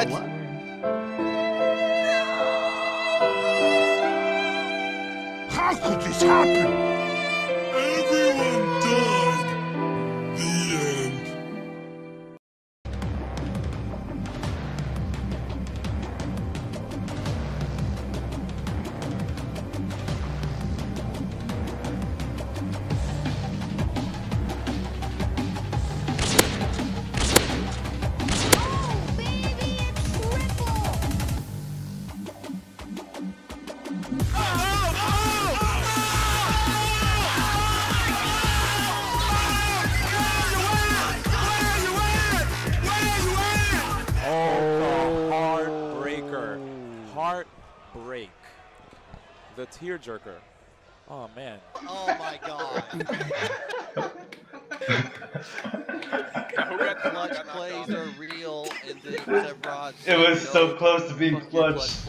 What? What? How could this happen? Everyone died. The end. Oh, baby, it's triple. Ah! Heartbreak. The tearjerker. Oh, man. Oh, my God. Clutch plays are real in the Zebrod's. It was so close to being clutch.